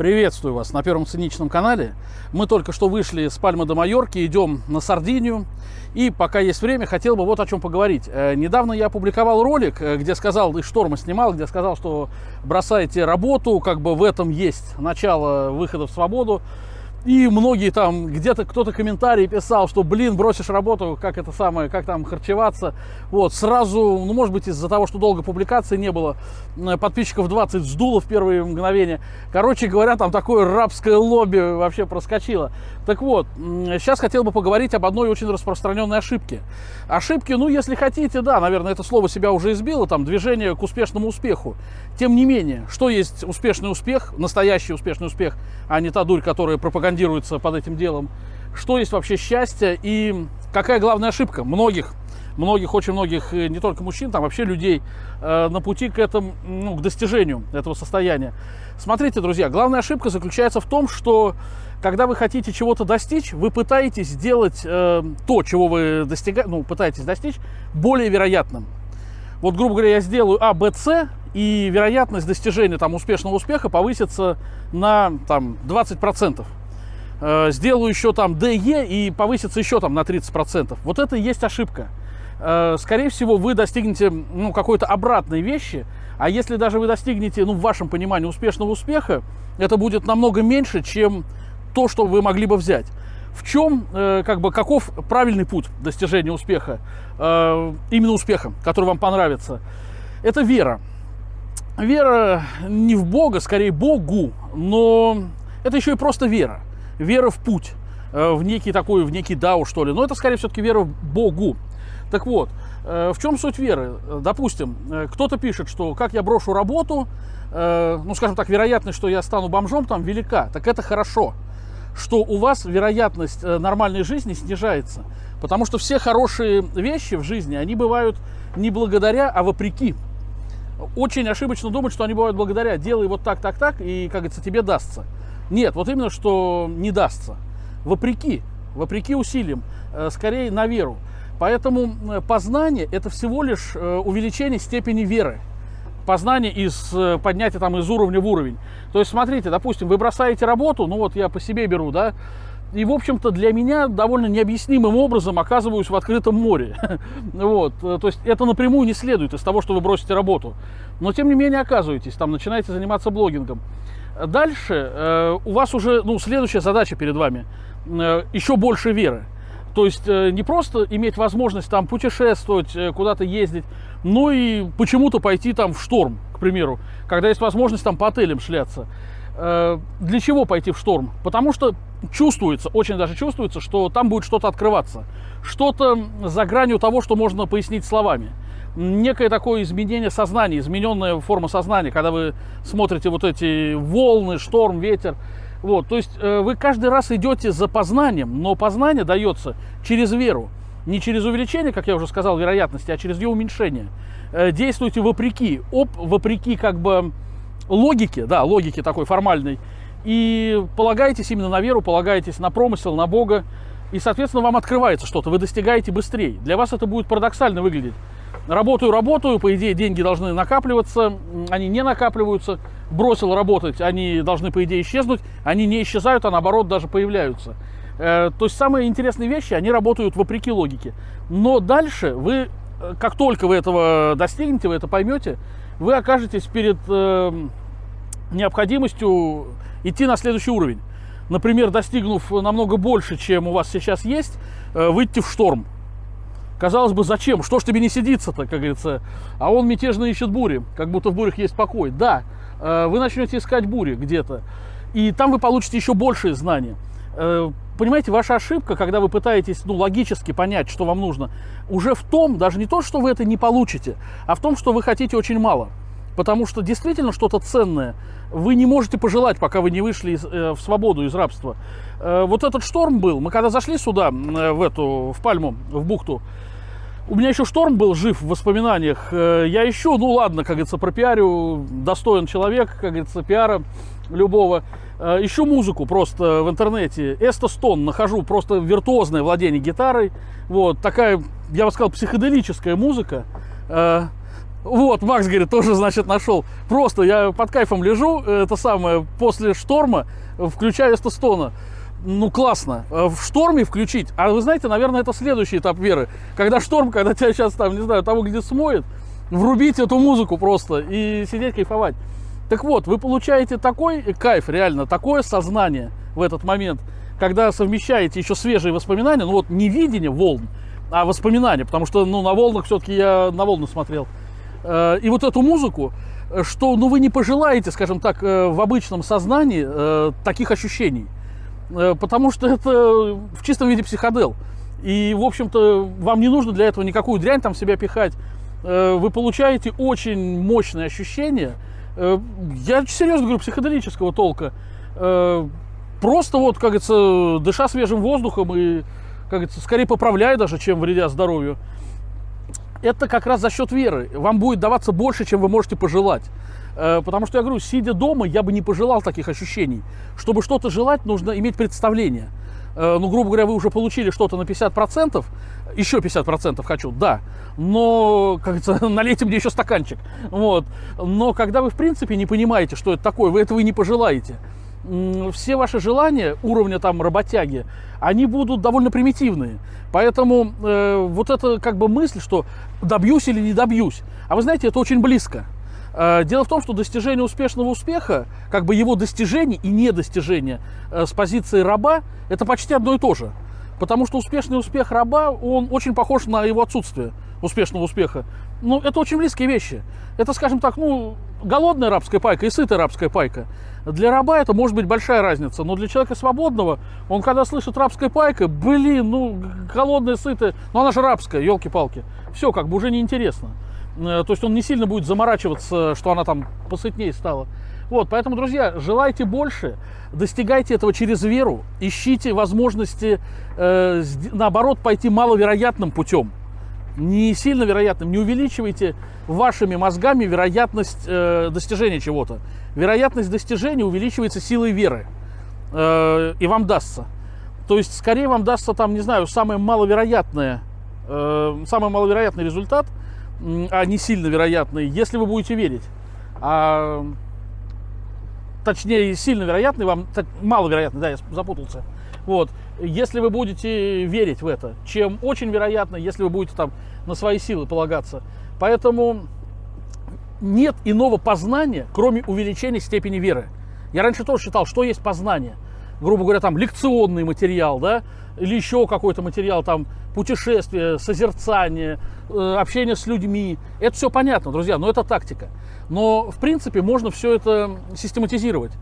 Приветствую вас на Первом сценичном канале. Мы только что вышли с Пальмы до Майорки, идем на Сардинию. И пока есть время, хотел бы вот о чем поговорить. Недавно я опубликовал ролик, где сказал, из «Шторма» снимал, где сказал, что бросайте работу, как бы в этом есть начало выхода в свободу. И многие там, где-то кто-то комментарий писал, что, блин, бросишь работу, как это самое, как там харчеваться. Вот, сразу, ну, может быть, из-за того, что долго публикации не было, подписчиков 20 сдуло в первые мгновения. Короче говоря, там такое рабское лобби вообще проскочило. Так вот, сейчас хотел бы поговорить об одной очень распространенной ошибке. Ошибки, ну, если хотите, да, наверное, это слово себя уже избило, там, движение к успешному успеху. Тем не менее, что есть успешный успех, настоящий успешный успех, а не та дурь, которая пропагандируется под этим делом. Что есть вообще счастье и какая главная ошибка многих, очень многих, не только мужчин, там вообще людей на пути к этому, ну, к достижению этого состояния. Смотрите, друзья, главная ошибка заключается в том, что когда вы хотите чего-то достичь, вы пытаетесь сделать то, чего вы пытаетесь достичь, более вероятным. Вот, грубо говоря, я сделаю А, Б, С, и вероятность достижения там успешного успеха повысится на там 20%. Сделаю еще там Д, Е и повысится еще там на 30%. Вот это и есть ошибка. Скорее всего, вы достигнете, ну, какой-то обратной вещи, а если даже вы достигнете, ну, в вашем понимании успешного успеха, это будет намного меньше, чем то, что вы могли бы взять. В чем, как бы, каков правильный путь достижения успеха, именно успеха, который вам понравится? Это вера. Вера не в Бога, скорее Богу, но это еще и просто вера. Вера в путь, в некий дао, что ли. Но это, скорее, все-таки вера в Богу. Так вот, в чем суть веры? Допустим, кто-то пишет, что как я брошу работу, ну, скажем так, вероятность, что я стану бомжом, там, велика. Так это хорошо, что у вас вероятность нормальной жизни снижается. Потому что все хорошие вещи в жизни, они бывают не благодаря, а вопреки. Очень ошибочно думать, что они бывают благодаря. Делай вот так, так, так, и, как говорится, тебе дастся. Нет, вот именно, что не дастся. Вопреки усилиям, скорее на веру. Поэтому познание – это всего лишь увеличение степени веры. Познание из поднятия там из уровня в уровень. То есть, смотрите, допустим, вы бросаете работу, ну вот я по себе беру, да, и, в общем-то, для меня довольно необъяснимым образом оказываюсь в открытом море. Вот. То есть это напрямую не следует из того, что вы бросите работу. Но, тем не менее, оказываетесь, там, начинаете заниматься блогингом. Дальше у вас уже, ну, следующая задача перед вами, еще больше веры. То есть не просто иметь возможность там путешествовать, куда-то ездить, но и почему-то пойти там в шторм, к примеру, когда есть возможность там по отелям шляться. Для чего пойти в шторм? Потому что чувствуется, очень даже чувствуется, что там будет что-то открываться, что-то за гранью того, что можно пояснить словами. Некое такое изменение сознания, измененная форма сознания, когда вы смотрите вот эти волны, шторм, ветер. Вот, то есть вы каждый раз идете за познанием, но познание дается через веру. Не через увеличение, как я уже сказал, вероятности, а через ее уменьшение. Действуйте вопреки, вопреки, как бы, логике, да, логике такой формальной. И полагаетесь именно на веру, полагаетесь на промысел, на Бога. И, соответственно, вам открывается что-то, вы достигаете быстрее. Для вас это будет парадоксально выглядеть. Работаю, по идее, деньги должны накапливаться, они не накапливаются. Бросил работать, они должны, по идее, исчезнуть. Они не исчезают, а наоборот даже появляются. То есть самые интересные вещи, они работают вопреки логике. Но дальше вы, как только вы этого достигнете, вы это поймете, вы окажетесь перед необходимостью идти на следующий уровень. Например, достигнув намного больше, чем у вас сейчас есть, выйти в шторм. Казалось бы, зачем? Что ж тебе не сидится-то, как говорится? А он мятежно ищет бури, как будто в бурях есть покой. Да, вы начнете искать бури где-то, и там вы получите еще большие знания. Понимаете, ваша ошибка, когда вы пытаетесь, ну, логически понять, что вам нужно, уже в том, даже не то, что вы это не получите, а в том, что вы хотите очень мало. Потому что действительно что-то ценное вы не можете пожелать, пока вы не вышли в свободу из рабства. Вот этот шторм был. Мы когда зашли сюда, в Пальму, в бухту, у меня еще шторм был жив в воспоминаниях. Я еще, ну ладно, как говорится, пропиарю, достоин человек, как говорится, пиара любого. Ищу музыку просто в интернете. Эстас Тонн нахожу, просто виртуозное владение гитарой. Вот такая, я бы сказал, психоделическая музыка. Вот, Макс говорит, тоже, значит, нашел. Просто я под кайфом лежу, это самое, после шторма, включаю Эстаса Тонна. Ну, классно. В шторме включить. А вы знаете, наверное, это следующий этап веры. Когда шторм, когда тебя сейчас там, не знаю, того где смоет, врубить эту музыку просто и сидеть кайфовать. Так вот, вы получаете такой кайф, реально, такое сознание в этот момент, когда совмещаете еще свежие воспоминания, ну вот не видение волн, а воспоминания, потому что, ну, на волнах все-таки я на волны смотрел. И вот эту музыку, что, ну, вы не пожелаете, скажем так, в обычном сознании таких ощущений. Потому что это в чистом виде психодел. И, в общем-то, вам не нужно для этого никакую дрянь там в себя пихать. Вы получаете очень мощные ощущения. Я серьезно говорю, психоделического толка. Просто вот, как говорится, дыша свежим воздухом и, как говорится, скорее поправляя даже, чем вредя здоровью. Это как раз за счет веры. Вам будет даваться больше, чем вы можете пожелать. Потому что, я говорю, сидя дома, я бы не пожелал таких ощущений. Чтобы что-то желать, нужно иметь представление. Ну, грубо говоря, вы уже получили что-то на 50%, еще 50% хочу, да. Но, как говорится, налейте мне еще стаканчик. Вот. Но когда вы, в принципе, не понимаете, что это такое, вы этого и не пожелаете. Все ваши желания уровня там работяги, они будут довольно примитивные. Поэтому вот это как бы мысль, что добьюсь или не добьюсь. А вы знаете, это очень близко. Дело в том, что достижение успешного успеха, как бы его достижение и недостижение с позиции раба, это почти одно и то же. Потому что успешный успех раба, он очень похож на его отсутствие успешного успеха. Ну, это очень близкие вещи. Это, скажем так, ну, голодная рабская пайка и сытая рабская пайка. Для раба это может быть большая разница, но для человека свободного, он когда слышит рабская пайка, блин, ну, голодная, сытая, ну, она же рабская, елки-палки. Все, как бы уже неинтересно. То есть он не сильно будет заморачиваться, что она там посытнее стала. Вот, поэтому, друзья, желайте больше, достигайте этого через веру, ищите возможности, наоборот, пойти маловероятным путем, не сильно вероятным, не увеличивайте вашими мозгами вероятность достижения чего-то. Вероятность достижения увеличивается силой веры, и вам дастся. То есть, скорее вам дастся, там, не знаю, самый маловероятный результат, а не сильно вероятный, если вы будете верить. А, точнее, сильно вероятный вам, маловероятный, да, я запутался. Вот, если вы будете верить в это, чем очень вероятно, если вы будете там на свои силы полагаться. Поэтому нет иного познания, кроме увеличения степени веры. Я раньше тоже считал, что есть познание. Грубо говоря, там лекционный материал, да, или еще какой-то материал, там путешествие, созерцание, общение с людьми. Это все понятно, друзья, но это тактика. Но, в принципе, можно все это систематизировать.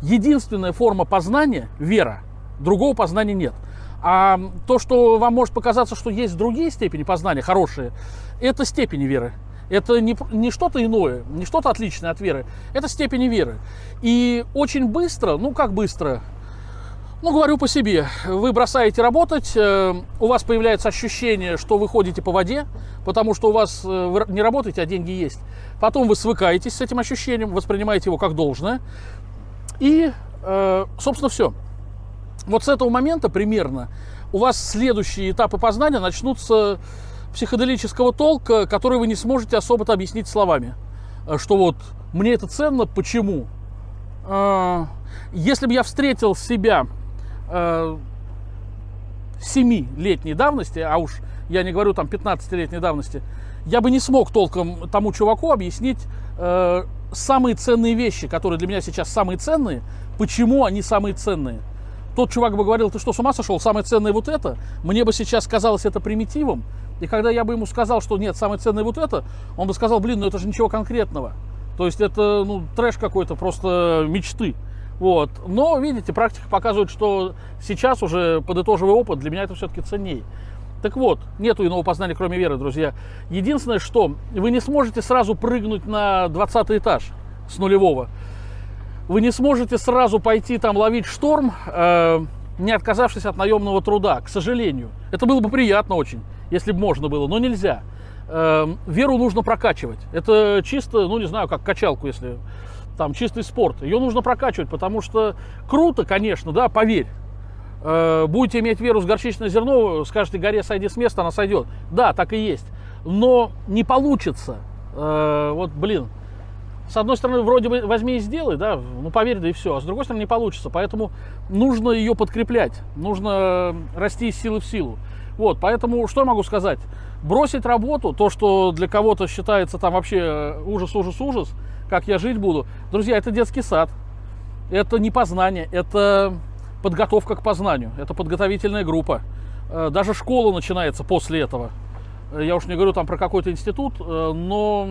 Единственная форма познания – вера. Другого познания нет. А то, что вам может показаться, что есть другие степени познания, хорошие, это степени веры. Это не что-то иное, не что-то отличное от веры. Это степени веры. И очень быстро, ну как быстро, ну, говорю по себе, вы бросаете работать, у вас появляется ощущение, что вы ходите по воде, потому что у вас вы не работаете, а деньги есть. Потом вы свыкаетесь с этим ощущением, воспринимаете его как должное. И, собственно, все. Вот с этого момента примерно у вас следующие этапы познания начнутся психоделического толка, который вы не сможете особо-то объяснить словами. Что вот мне это ценно, почему? Если бы я встретил себя 7-летней давности, а уж я не говорю там 15-летней давности, я бы не смог толком тому чуваку объяснить самые ценные вещи, которые для меня сейчас самые ценные, почему они самые ценные. Тот чувак бы говорил, ты что, с ума сошел, самое ценное вот это, мне бы сейчас казалось это примитивом, и когда я бы ему сказал, что нет, самое ценное вот это, он бы сказал, блин, ну это же ничего конкретного, то есть это, ну, трэш какой-то, просто мечты. Вот. Но, видите, практика показывает, что сейчас уже, подытоживая опыт, для меня это все-таки ценнее. Так вот, нету иного познания, кроме веры, друзья. Единственное, что вы не сможете сразу прыгнуть на 20 этаж с нулевого. Вы не сможете сразу пойти там ловить шторм, не отказавшись от наемного труда, к сожалению. Это было бы приятно очень, если бы можно было, но нельзя. Веру нужно прокачивать. Это чисто, ну не знаю, как качалку, если... Там чистый спорт, ее нужно прокачивать, потому что круто, конечно, да, поверь. Будете иметь веру с горчичное зерно, скажете, горе сойди с места, она сойдет. Да, так и есть. Но не получится вот, блин, с одной стороны, вроде бы возьми и сделай, да, ну поверь, да и все, а с другой стороны, не получится, поэтому нужно ее подкреплять, нужно расти из силы в силу. Вот, поэтому что я могу сказать? Бросить работу, то, что для кого-то считается там вообще ужас, ужас, ужас, как я жить буду. Друзья, это детский сад, это не познание, это подготовка к познанию, это подготовительная группа. Даже школа начинается после этого. Я уж не говорю там про какой-то институт, но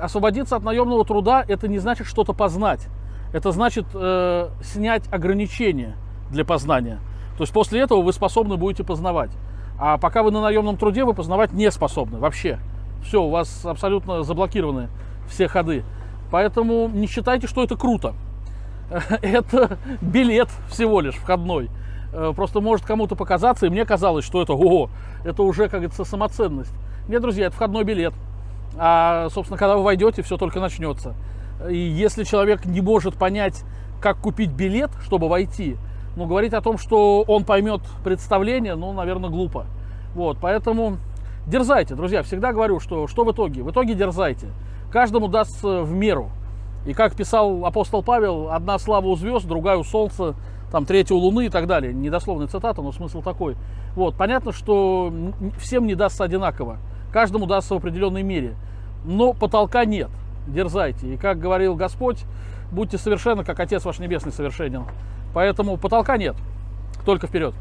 освободиться от наемного труда – это не значит что-то познать. Это значит снять ограничения для познания. То есть после этого вы способны будете познавать. А пока вы на наемном труде, вы познавать не способны вообще. Все, у вас абсолютно заблокированы все ходы. Поэтому не считайте, что это круто. Это билет всего лишь входной. Просто может кому-то показаться, и мне казалось, что это, ого, это уже, как говорится, самоценность. Нет, друзья, это входной билет. А, собственно, когда вы войдете, все только начнется. И если человек не может понять, как купить билет, чтобы войти, ну, говорить о том, что он поймет представление, ну, наверное, глупо. Вот, поэтому дерзайте, друзья. Всегда говорю, что в итоге? В итоге дерзайте. Каждому даст в меру. И как писал апостол Павел, одна слава у звезд, другая у солнца, там, третья у луны и так далее. Недословная цитата, но смысл такой. Вот, понятно, что всем не дастся одинаково. Каждому дастся в определенной мере. Но потолка нет. Дерзайте. И как говорил Господь, будьте совершенны, как Отец ваш Небесный совершенен. Поэтому потолка нет. Только вперед.